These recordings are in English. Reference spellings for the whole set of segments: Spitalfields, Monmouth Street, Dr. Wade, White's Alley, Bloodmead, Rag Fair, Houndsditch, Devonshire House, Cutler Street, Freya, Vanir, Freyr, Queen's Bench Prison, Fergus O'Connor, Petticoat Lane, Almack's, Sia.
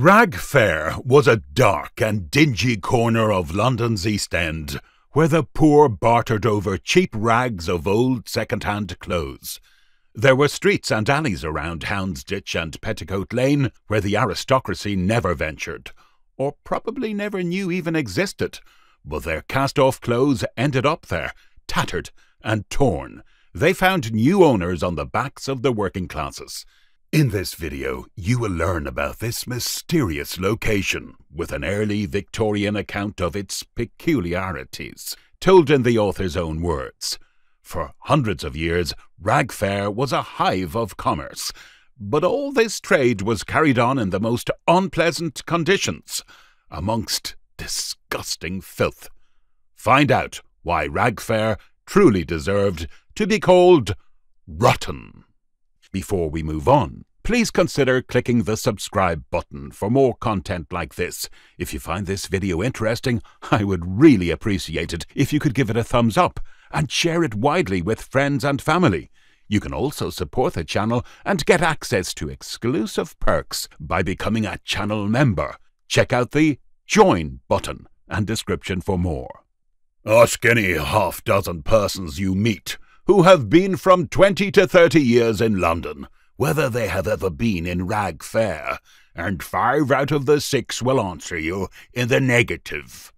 Rag Fair was a dark and dingy corner of London's East End, where the poor bartered over cheap rags of old second-hand clothes. There were streets and alleys around Houndsditch and Petticoat Lane where the aristocracy never ventured, or probably never knew even existed, but their cast-off clothes ended up there, tattered and torn. They found new owners on the backs of the working classes. In this video, you will learn about this mysterious location with an early Victorian account of its peculiarities, told in the author's own words. For hundreds of years, Rag Fair was a hive of commerce, but all this trade was carried on in the most unpleasant conditions, amongst disgusting filth. Find out why Rag Fair truly deserved to be called rotten. Before we move on, please consider clicking the subscribe button for more content like this. If you find this video interesting, I would really appreciate it if you could give it a thumbs up and share it widely with friends and family. You can also support the channel and get access to exclusive perks by becoming a channel member. Check out the Join button and description for more. Ask any half-dozen persons you meet who have been from 20 to 30 years in London, whether they have ever been in Rag Fair, and 5 out of the 6 will answer you in the negative.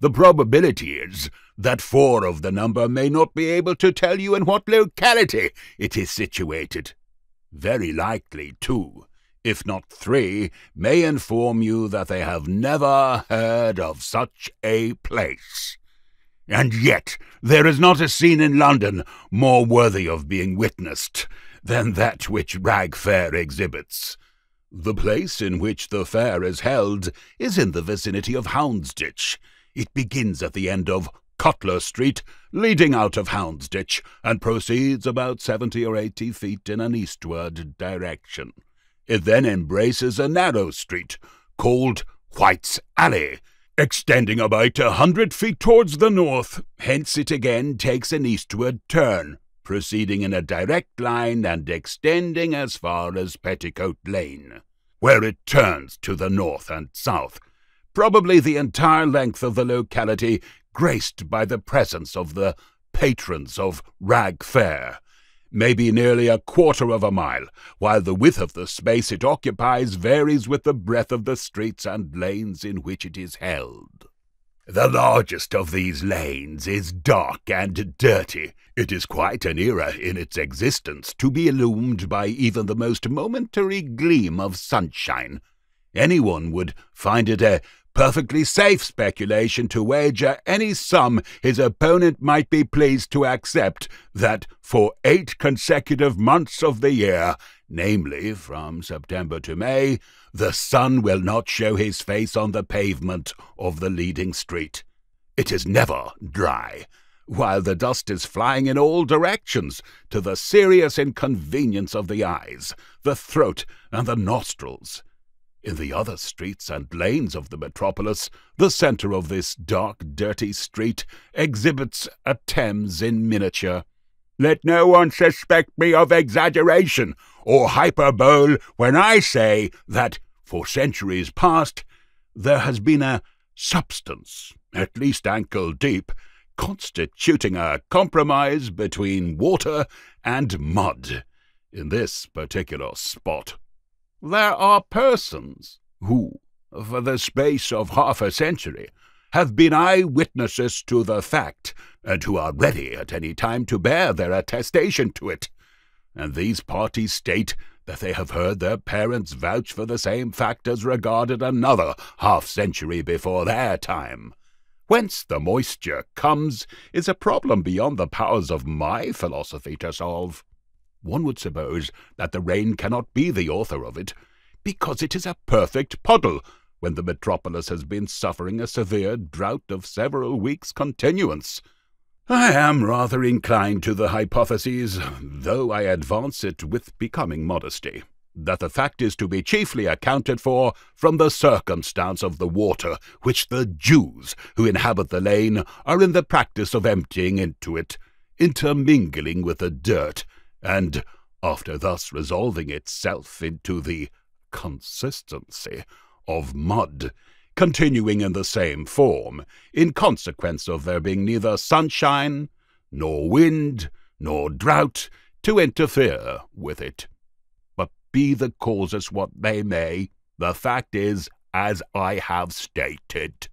The probability is that 4 of the number may not be able to tell you in what locality it is situated. Very likely 2, if not 3, may inform you that they have never heard of such a place. And yet there is not a scene in London more worthy of being witnessed than that which Rag Fair exhibits. The place in which the fair is held is in the vicinity of Houndsditch. It begins at the end of Cutler Street, leading out of Houndsditch, and proceeds about 70 or 80 feet in an eastward direction. It then embraces a narrow street called White's Alley, extending about 100 feet towards the north. Hence it again takes an eastward turn, proceeding in a direct line and extending as far as Petticoat Lane, where it turns to the north and south, probably the entire length of the locality graced by the presence of the patrons of Rag Fair, maybe nearly a quarter of a mile, while the width of the space it occupies varies with the breadth of the streets and lanes in which it is held. The largest of these lanes is dark and dirty. It is quite an era in its existence to be illumined by even the most momentary gleam of sunshine. Anyone would find it a perfectly safe speculation to wager any sum his opponent might be pleased to accept that for 8 consecutive months of the year, namely from September to May, the sun will not show his face on the pavement of the leading street. It is never dry, while the dust is flying in all directions to the serious inconvenience of the eyes, the throat, and the nostrils. In the other streets and lanes of the metropolis, the centre of this dark, dirty street exhibits a Thames in miniature. Let no one suspect me of exaggeration or hyperbole when I say that, for centuries past, there has been a substance, at least ankle deep, constituting a compromise between water and mud in this particular spot. There are persons who, for the space of half a century, have been eye-witnesses to the fact, and who are ready at any time to bear their attestation to it. And these parties state that they have heard their parents vouch for the same fact as regarded another half-century before their time. Whence the moisture comes is a problem beyond the powers of my philosophy to solve. One would suppose that the rain cannot be the author of it, because it is a perfect puddle when the metropolis has been suffering a severe drought of several weeks' continuance. I am rather inclined to the hypothesis, though I advance it with becoming modesty, that the fact is to be chiefly accounted for from the circumstance of the water which the Jews who inhabit the lane are in the practice of emptying into it, intermingling with the dirt, and, after thus resolving itself into the consistency of mud, continuing in the same form, in consequence of there being neither sunshine, nor wind, nor drought, to interfere with it. But be the causes what they may, the fact is, as I have stated.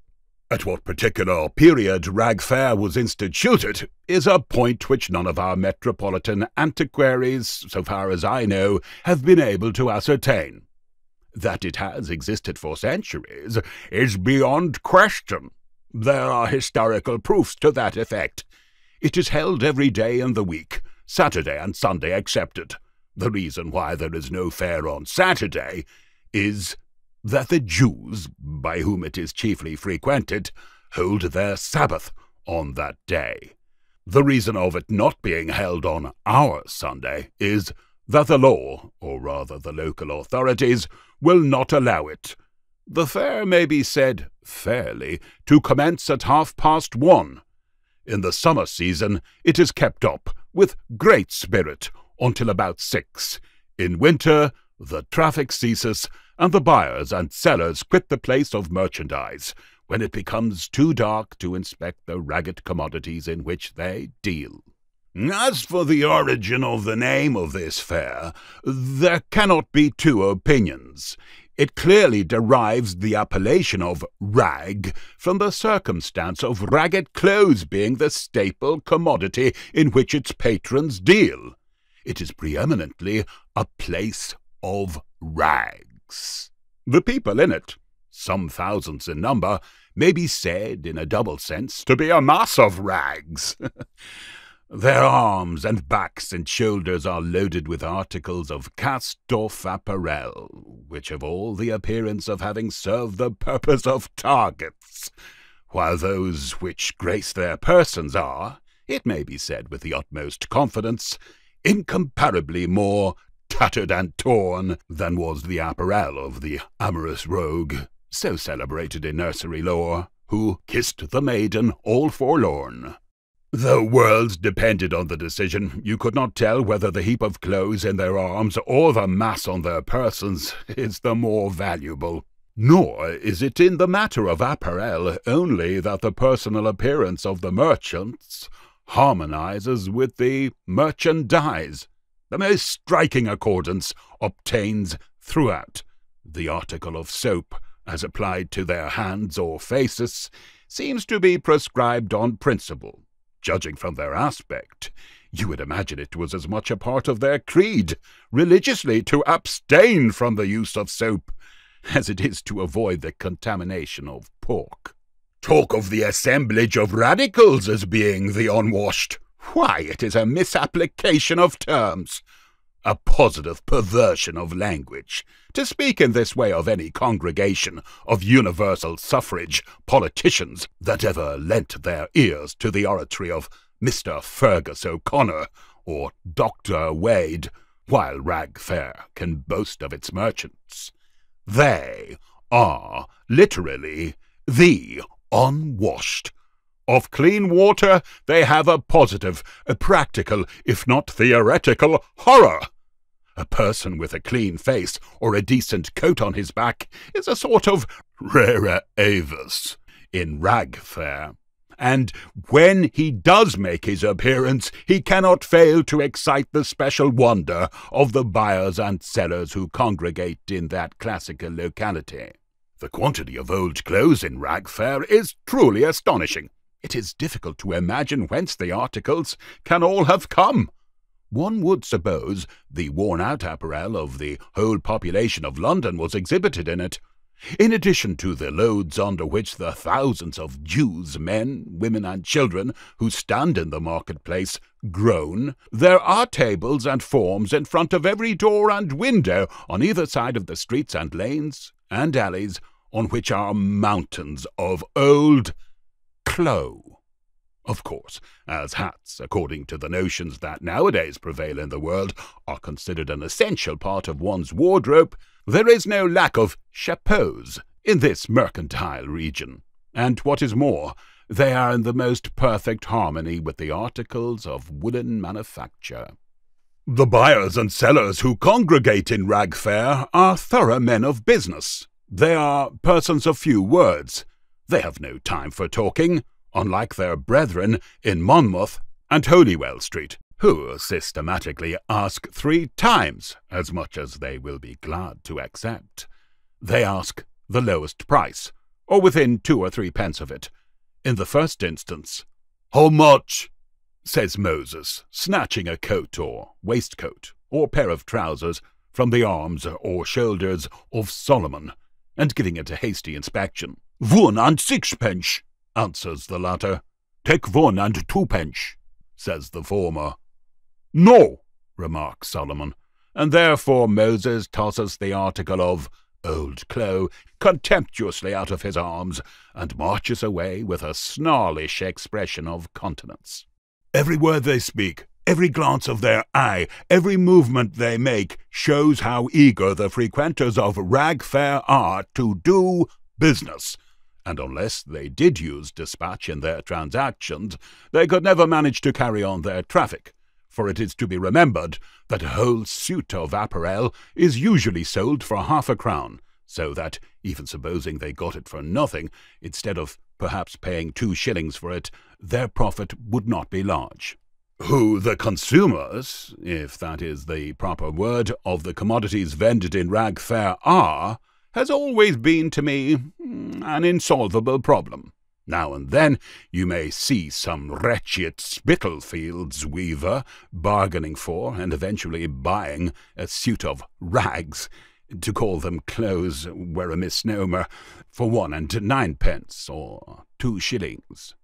At what particular period Rag Fair was instituted is a point which none of our metropolitan antiquaries, so far as I know, have been able to ascertain. That it has existed for centuries is beyond question. There are historical proofs to that effect. It is held every day in the week, Saturday and Sunday excepted. The reason why there is no fair on Saturday is that the Jews, by whom it is chiefly frequented, hold their Sabbath on that day. The reason of it not being held on our Sunday is that the law, or rather the local authorities, will not allow it. The fair may be said, fairly, to commence at 1:30. In the summer season it is kept up, with great spirit, until about 6. In winter the traffic ceases, and the buyers and sellers quit the place of merchandise, when it becomes too dark to inspect the ragged commodities in which they deal. As for the origin of the name of this fair, there cannot be two opinions. It clearly derives the appellation of rag from the circumstance of ragged clothes being the staple commodity in which its patrons deal. It is preeminently a place of rags. The people in it, some thousands in number, may be said, in a double sense, to be a mass of rags. Their arms and backs and shoulders are loaded with articles of cast-off apparel, which have all the appearance of having served the purpose of targets, while those which grace their persons are, it may be said with the utmost confidence, incomparably more tattered and torn than was the apparel of the amorous rogue, so celebrated in nursery lore, who kissed the maiden all forlorn. Though worlds depended on the decision, you could not tell whether the heap of clothes in their arms or the mass on their persons is the more valuable. Nor is it in the matter of apparel only that the personal appearance of the merchants harmonizes with the merchandise. The most striking accordance obtains throughout. The article of soap, as applied to their hands or faces, seems to be prescribed on principle. Judging from their aspect, you would imagine it was as much a part of their creed, religiously to abstain from the use of soap, as it is to avoid the contamination of pork. Talk of the assemblage of radicals as being the unwashed. Why, it is a misapplication of terms, a positive perversion of language. To speak in this way of any congregation of universal suffrage politicians that ever lent their ears to the oratory of Mr. Fergus O'Connor or Dr. Wade, while Rag Fair can boast of its merchants. They are literally the unwashed. Of clean water they have a positive, a practical, if not theoretical, horror. A person with a clean face or a decent coat on his back is a sort of rara avis in Rag Fair, and when he does make his appearance he cannot fail to excite the special wonder of the buyers and sellers who congregate in that classical locality. The quantity of old clothes in Rag Fair is truly astonishing. It is difficult to imagine whence the articles can all have come. One would suppose the worn-out apparel of the whole population of London was exhibited in it. In addition to the loads under which the thousands of Jews, men, women and children who stand in the marketplace groan, there are tables and forms in front of every door and window on either side of the streets and lanes and alleys, on which are mountains of old clo. Of course, as hats, according to the notions that nowadays prevail in the world, are considered an essential part of one's wardrobe, there is no lack of chapeaux in this mercantile region, and what is more, they are in the most perfect harmony with the articles of woolen manufacture. The buyers and sellers who congregate in Rag Fair are thorough men of business, They are persons of few words. They have no time for talking, unlike their brethren in Monmouth and Holywell Street, who systematically ask 3 times as much as they will be glad to accept. They ask the lowest price, or within 2 or 3 pence of it. In the first instance, "How much?" says Moses, snatching a coat or waistcoat or pair of trousers from the arms or shoulders of Solomon, and giving it a hasty inspection. "One and sixpence," answers the latter. "Take 1 and 2 pence," says the former. "No," remarks Solomon, and therefore Moses tosses the article of old clo contemptuously out of his arms, and marches away with a snarlish expression of countenance. Every word they speak, every glance of their eye, every movement they make, shows how eager the frequenters of Rag Fair are to do business, and unless they did use dispatch in their transactions, they could never manage to carry on their traffic, for it is to be remembered that a whole suit of apparel is usually sold for half a crown, so that, even supposing they got it for nothing, instead of perhaps paying 2 shillings for it, their profit would not be large. Who the consumers, if that is the proper word, of the commodities vended in Rag Fair are, has always been to me an insolvable problem. Now and then you may see some wretched Spitalfields weaver bargaining for, and eventually buying, a suit of rags, to call them clothes were a misnomer, for 1 and 9 pence, or 2 shillings.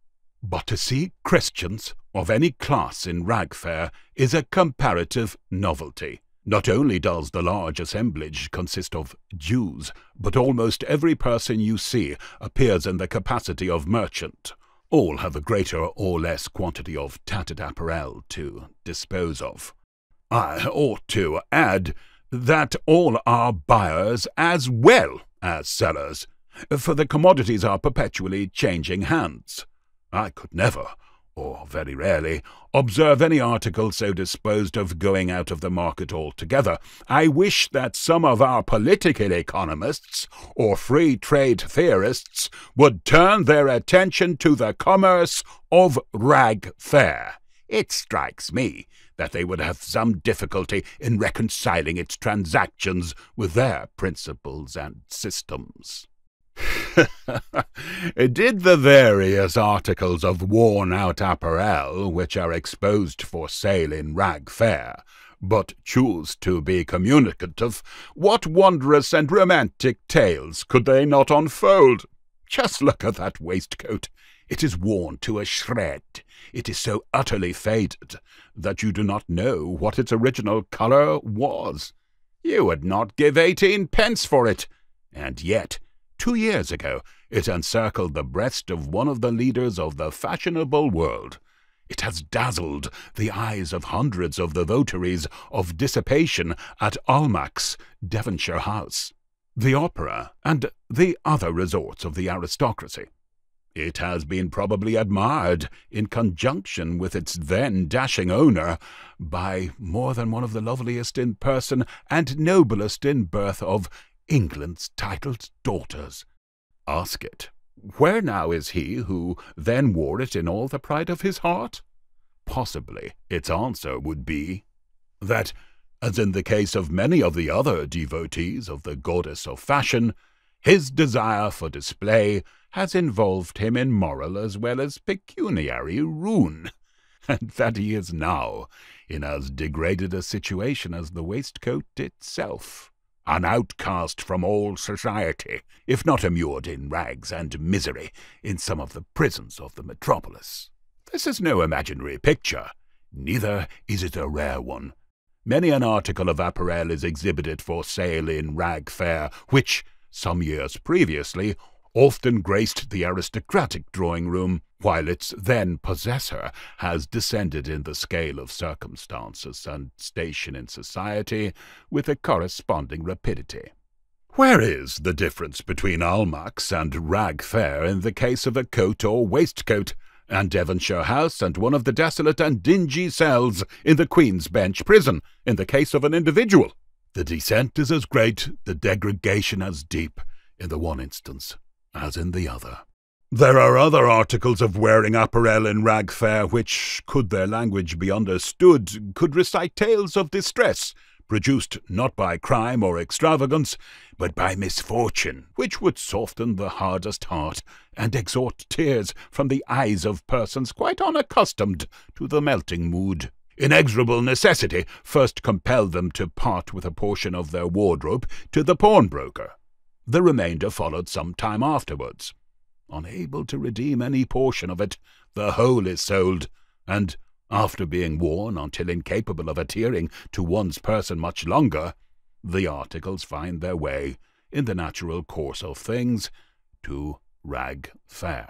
But to see Christians of any class in Rag Fair is a comparative novelty. Not only does the large assemblage consist of Jews, but almost every person you see appears in the capacity of merchant. All have a greater or less quantity of tattered apparel to dispose of. I ought to add that all are buyers as well as sellers, for the commodities are perpetually changing hands. I could never, or very rarely, observe any article so disposed of going out of the market altogether. I wish that some of our political economists or free trade theorists would turn their attention to the commerce of Rag Fair. It strikes me that they would have some difficulty in reconciling its transactions with their principles and systems. Did the various articles of worn-out apparel which are exposed for sale in Rag Fair but choose to be communicative, what wondrous and romantic tales could they not unfold? Just look at that waistcoat. It is worn to a shred. It is so utterly faded that you do not know what its original colour was. You would not give 18 pence for it, and yet 2 years ago, it encircled the breast of one of the leaders of the fashionable world. It has dazzled the eyes of hundreds of the votaries of dissipation at Almack's, Devonshire House, the opera, and the other resorts of the aristocracy. It has been probably admired, in conjunction with its then dashing owner, by more than one of the loveliest in person and noblest in birth of England's titled daughters. Ask it, where now is he who then wore it in all the pride of his heart? Possibly its answer would be that, as in the case of many of the other devotees of the goddess of fashion, his desire for display has involved him in moral as well as pecuniary ruin, and that he is now in as degraded a situation as the waistcoat itself. An outcast from all society, if not immured in rags and misery in some of the prisons of the metropolis. This is no imaginary picture, neither is it a rare one. Many an article of apparel is exhibited for sale in Rag Fair, which, some years previously, often graced the aristocratic drawing-room, while its then possessor has descended in the scale of circumstances and station in society with a corresponding rapidity. Where is the difference between Almack's and Rag Fair in the case of a coat or waistcoat, and Devonshire House and one of the desolate and dingy cells in the Queen's Bench Prison in the case of an individual? The descent is as great, the degradation as deep, in the one instance as in the other. There are other articles of wearing apparel in Rag Fair which, could their language be understood, could recite tales of distress, produced not by crime or extravagance, but by misfortune, which would soften the hardest heart and extort tears from the eyes of persons quite unaccustomed to the melting mood. Inexorable necessity first compelled them to part with a portion of their wardrobe to the pawnbroker. The remainder followed some time afterwards. Unable to redeem any portion of it, the whole is sold, and, after being worn until incapable of adhering to one's person much longer, the articles find their way, in the natural course of things, to Rag Fair.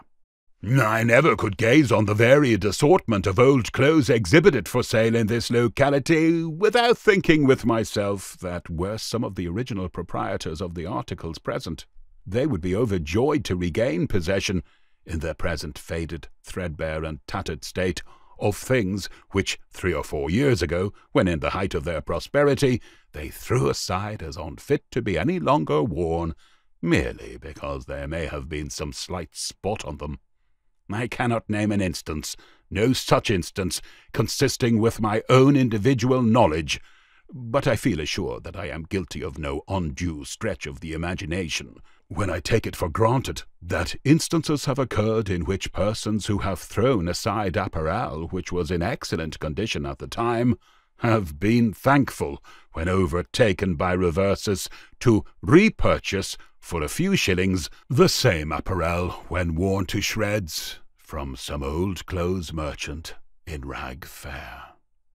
I never could gaze on the varied assortment of old clothes exhibited for sale in this locality without thinking with myself that were some of the original proprietors of the articles present, they would be overjoyed to regain possession, in their present faded, threadbare, and tattered state, of things which 3 or 4 years ago, when in the height of their prosperity, they threw aside as unfit to be any longer worn, merely because there may have been some slight spot on them. I cannot name an instance, no such instance, consisting with my own individual knowledge, but I feel assured that I am guilty of no undue stretch of the imagination, when I take it for granted that instances have occurred in which persons who have thrown aside apparel which was in excellent condition at the time have been thankful, when overtaken by reverses, to repurchase for a few shillings the same apparel when worn to shreds from some old clothes merchant in Rag Fair.